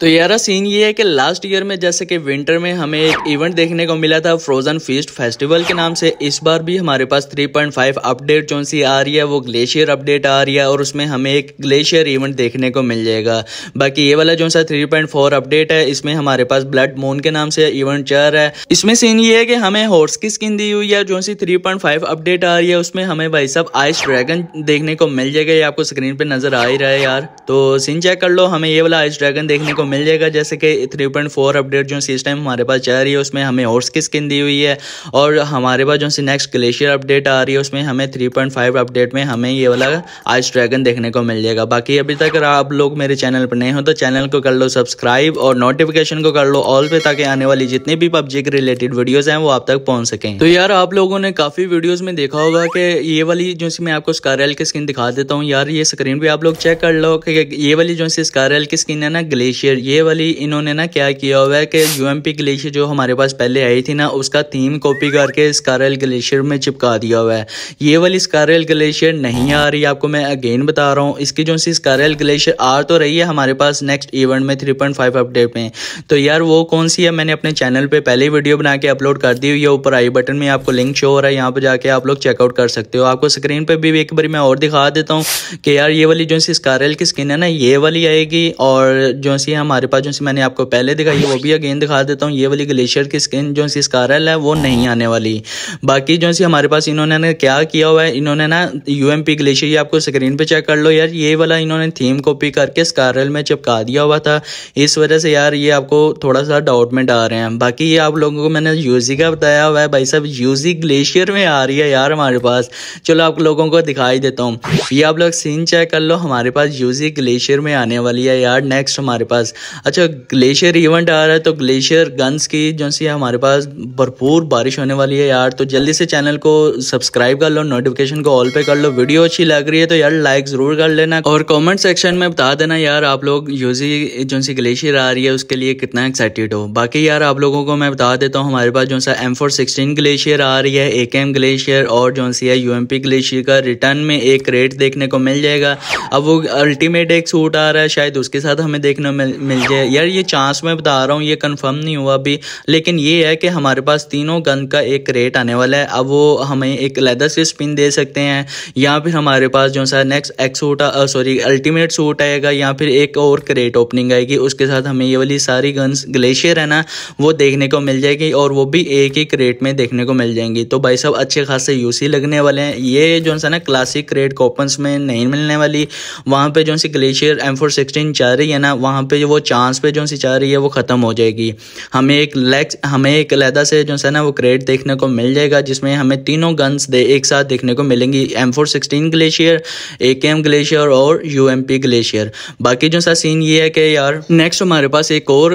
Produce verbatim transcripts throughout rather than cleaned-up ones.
तो यार सीन ये है कि लास्ट ईयर में जैसे कि विंटर में हमें एक इवेंट देखने को मिला था फ्रोजन फीस्ट फेस्टिवल के नाम से, इस बार भी हमारे पास थ्री पॉइंट फाइव अपडेट जो सी आ रही है वो ग्लेशियर अपडेट आ रही है और उसमें हमें एक ग्लेशियर इवेंट देखने को मिल जाएगा। बाकी ये वाला जो सा थ्री पॉइंट फोर अपडेट है इसमें हमारे पास ब्लड मून के नाम से इवेंट चल रहा है। इसमें सीन ये है कि हमें हॉर्स की स्किन दी हुई है, जो सी थ्री पॉइंट फाइव अपडेट आ रही है उसमें हमें भाई साहब आइस ड्रैगन देखने को मिल जाएगा। ये आपको स्क्रीन पर नजर आ ही रहा है यार, तो सीन चेक कर लो, हमें ये वाला आइस ड्रैगन देखने को मिल जाएगा। जैसे कि थ्री पॉइंट फोर अपडेट जो सिस्टम हमारे पास चल रही है उसमें हमें हॉर्स की स्किन दी हुई है और हमारे पास जो सी नेक्स्ट ग्लेशियर अपडेट आ रही है उसमें हमें थ्री पॉइंट फाइव अपडेट में हमें ये वाला आइस ड्रैगन देखने को मिल जाएगा। बाकी अभी तक आप लोग मेरे चैनल पर नए हो तो चैनल को कर लो सब्सक्राइब और नोटिफिकेशन को कर लो ऑल पे, ताकि आने वाली जितनी भी पबजी के रिलेटेड वीडियोज हैं वो आप तक पहुंच सकें। तो यार आप लोगों ने काफी वीडियोज में देखा होगा कि ये वाली जो सी, मैं आपको स्कार-एल की स्किन दिखा देता हूँ यार, ये स्क्रीन भी आप लोग चेक कर लो कि ये वाली जो सी स्कार-एल की स्किन है ना ग्लेशियर, ये वाली इन्होंने ना क्या किया हुआ है कि यूएमपी ग्लेशियर जो हमारे पास पहले आई थी ना उसका थीम कॉपी करके स्कार-एल ग्लेशियर में चिपका दिया हुआ है। ये वाली स्कार-एल ग्लेशियर नहीं आ रही, आपको मैं अगेन बता रहा हूँ। इसकी जो सी स्कार-एल ग्लेशियर आ तो रही है हमारे पास नेक्स्ट इवेंट में थ्री पॉइंट फाइव अपडेट में, तो यार वो कौन सी है मैंने अपने चैनल पर पहले वीडियो बना के अपलोड कर दी हुई है। ऊपर आई बटन में आपको लिंक शो हो रहा है, यहाँ पर जाके आप लोग चेकआउट कर सकते हो। आपको स्क्रीन पर भी एक बार मैं और दिखा देता हूँ कि यार ये वाली जो सी स्कार-एल की स्किन है ना ये वाली आएगी, और जो सी हमारे पास जो सी मैंने आपको पहले दिखाई है वो भी अगेन दिखा देता हूँ। ये वाली ग्लेशियर की स्किन जो सी स्कार-एल है वो नहीं आने वाली। बाकी जो सी हमारे पास इन्होंने ना क्या किया हुआ है, इन्होंने ना यूएमपी ग्लेशियर, ये आपको स्क्रीन पे चेक कर लो यार, ये वाला इन्होंने थीम कॉपी करके स्कार-एल में चिपका दिया हुआ था। इस वजह से यार ये आपको थोड़ा सा डाउट में डाल रहे हैं। बाकी ये आप लोगों को मैंने यूजी का बताया हुआ है, भाई साहब यूजी ग्लेशियर में आ रही है यार हमारे पास। चलो आप लोगों को दिखाई देता हूँ, ये आप लोग सीन चेक कर लो, हमारे पास यूजी ग्लेशियर में आने वाली है यार नेक्स्ट हमारे पास। अच्छा ग्लेशियर इवेंट आ रहा है तो ग्लेशियर गन्स की जो सी हमारे पास भरपूर बारिश होने वाली है यार, तो जल्दी से चैनल को सब्सक्राइब कर लो, नोटिफिकेशन को ऑल पे कर लो। वीडियो अच्छी लग रही है तो यार लाइक ज़रूर कर लेना और कमेंट सेक्शन में बता देना यार आप लोग यूजी जो सी ग्लेशियर आ रही है उसके लिए कितना एक्साइटेड हो। बाकी यार आप लोगों को मैं बता देता हूँ हमारे पास जो सा एम फोर सिक्सटीन ग्लेशियर आ रही है, ए के एम ग्लेशियर और जो सी है यूएमपी ग्लेशियर का रिटर्न में एक क्रेट देखने को मिल जाएगा। अब वो अल्टीमेट एक सूट आ रहा है शायद उसके साथ हमें देखने मिल जाए यार, ये चांस में बता रहा हूँ, ये कंफर्म नहीं हुआ अभी, लेकिन ये है कि हमारे पास तीनों गन का एक क्रेट आने वाला है। अब वो हमें एक लेदर से स्पिन दे सकते हैं या फिर हमारे पास जो सा next X suit sorry ultimate suit आएगा या फिर एक और क्रेट ओपनिंग आएगी, उसके साथ हमें ये वाली सारी गन्स ग्लेशियर है ना वो देखने को मिल जाएगी और वो भी एक ही क्रेट में देखने को मिल जाएंगी। तो भाई साहब अच्छे खासे यूसी लगने वाले हैं। ये जो सा ना क्लासिक क्रेट कॉपन्स में नहीं मिलने वाली, वहाँ पर जो सी ग्लेशियर एम फोर सिक्सटीन चल रही है ना वहाँ पे वो चांस पे जो सी चाह रही है वो खत्म हो जाएगी। हमें एक लेक्स हमें एक अलहदा से जो सा ना वो क्रेट देखने को मिल जाएगा जिसमें हमें तीनों गन्स दे एक साथ देखने को मिलेंगी, M four sixteen glacier, A K M glacier और यूएमपी ग्लेशियर। बाकी जो सा सीन ये है कि यार नेक्स्ट हमारे पास एक और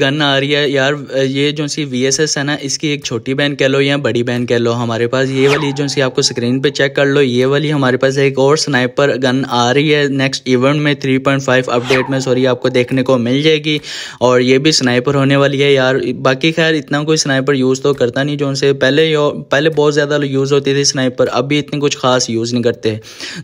गन आ रही है यार, ये जो सी वी एस एस है ना इसकी एक छोटी बहन कह लो या बड़ी बहन कह लो, हमारे पास ये वाली जो सी आपको स्क्रीन पर चेक कर लो, ये वाली हमारे पास एक और स्नाइपर गन आ रही है नेक्स्ट इवेंट में थ्री पॉइंट फाइव अपडेट में सॉरी आपको देखने को मिल जाएगी और ये भी स्नाइपर होने वाली है यार। बाकी खैर इतना कोई स्नाइपर यूज़ तो करता नहीं, जो उनसे पहले पहले बहुत ज़्यादा यूज़ होती थी स्नाइपर, अभी इतनी कुछ खास यूज़ नहीं करते।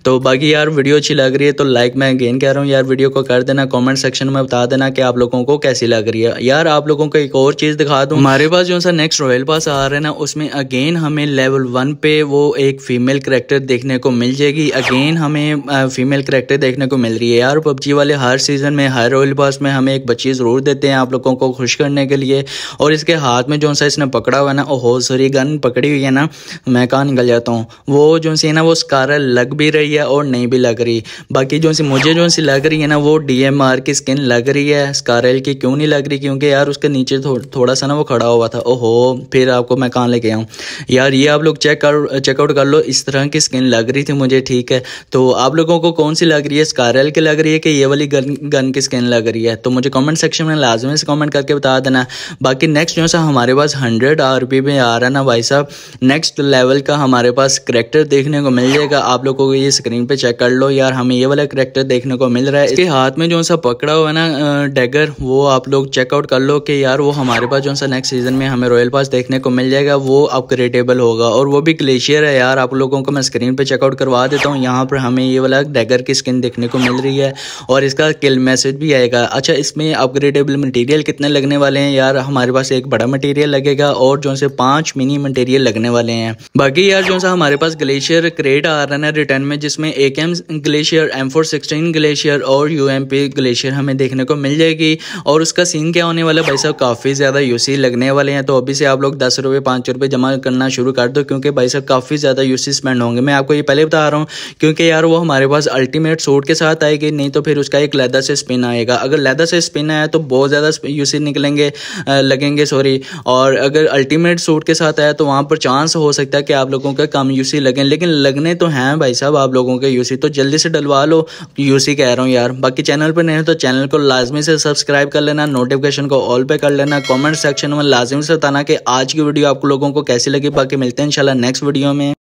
तो बाकी यार वीडियो अच्छी लग रही है तो लाइक मैं अगेन कह रहा हूँ यार, वीडियो को कर देना, कमेंट सेक्शन में बता देना कि आप लोगों को कैसी लग रही है। यार आप लोगों को एक और चीज़ दिखा दूँ, हमारे पास जो सा नेक्स्ट रॉयल पास आ रहा है ना उसमें अगेन हमें लेवल वन पे वो एक फीमेल करैक्टर देखने को मिल जाएगी। अगेन हमें फीमेल करैक्टर देखने को मिल रही है यार, पबजी वाले हर सीज़न में हर रॉयल पास में हमें एक बच्ची ज़रूर देते हैं आप लोगों को खुश करने के लिए। और इसके हाथ में जो सा इसने पकड़ा हुआ है ना, ओहो सॉरी गन पकड़ी हुई है ना, मैं कहाँ निकल जाता हूँ, वो जो सी है ना वो स्कार-एल लग भी रही है और नहीं भी लग रही। बाकी जो सी मुझे जो सी लग रही है ना वो डी एम आर की स्किन लग रही है, स्कार-एल की क्यों नहीं लग रही, क्योंकि यार उसके नीचे थो, थोड़ा सा ना वो खड़ा हुआ था। ओहो फिर आपको मैं कहाँ लेके आऊँ यार, ये आप लोग चेक कर चेकआउट कर लो, इस तरह की स्किन लग रही थी मुझे। ठीक है तो आप लोगों को कौन सी लग रही है, स्कार-एल की लग रही है कि ये वाली गन गन की स्किन लग रही है, तो मुझे कमेंट सेक्शन में लाजमी से कमेंट करके बता देना। बाकी नेक्स्ट जो सा हमारे पास हंड्रेड आरपी में आ रहा है ना भाई साहब, नेक्स्ट लेवल का हमारे पास करैक्टर देखने को मिल जाएगा। आप लोगों को ये स्क्रीन पे चेक कर लो यार, हमें ये वाला करैक्टर देखने को मिल रहा है, इसके हाथ में जो सा पकड़ा हुआ है ना डैगर, वो आप लोग चेकआउट कर लो कि यार वो हमारे पास जो सा नेक्स्ट सीजन में हमें रॉयल पास देखने को मिल जाएगा, वो अपग्रेडेबल होगा और वो भी ग्लेशियर है यार। आप लोगों को मैं स्क्रीन पर चेकआउट करवा देता हूँ, यहाँ पर हमें ये वाला डैगर की स्किन देखने को मिल रही है और इसका किल मैसेज भी आएगा। अच्छा इसमें अपग्रेडेबल मटेरियल कितने लगने वाले हैं? यार हमारे पास एक बड़ा मटेरियल लगेगा और जो से पांच मिनी मटेरियल लगने वाले हैं। बाकी यार जो सा हमारे पास ग्लेशियर क्रेट आ रहा है रिटर्न में, जिसमें A K M glacier, M four sixteen glacier और यू एम पी ग्लेशियर हमें देखने को मिल जाएगी। और उसका सीन क्या होने वाला भाई साहब, काफ़ी ज़्यादा यूसी लगने वाले हैं। तो अभी से आप लोग दस रुपये पाँच रुपये जमा करना शुरू कर दो, क्योंकि भाई साहब काफ़ी ज़्यादा यूसी स्पेंड होंगे। मैं आपको ये पहले बता रहा हूँ, क्योंकि यार वो हमारे पास अल्टीमेट सूट के साथ आएगी, नहीं तो फिर उसका एक लेदर से स्पिन आएगा। अगर लेदर से स्पिन आया तो बहुत ज़्यादा यूसी निकलेंगे लगेंगे सॉरी। और अगर अल्टीमेट सूट के साथ आया तो वहाँ पर चांस हो सकता है कि आप लोगों का कम यूसी लगें, लेकिन लगने तो हैं भाई साहब आप लोगों के यूसी। तो जल्दी से डलवा लो यूसी कह रहा हूँ यार। बाकी चैनल पर नहीं हो तो चैनल को लाजमी से सब्सक्राइब कर लेना, नोटिफिकेशन को ऑल पे कर लेना, कमेंट सेक्शन में लाजमी से बताना कि आज की वीडियो आप लोगों को कैसी लगी। बाकी मिलते हैं इंशाल्लाह नेक्स्ट वीडियो में।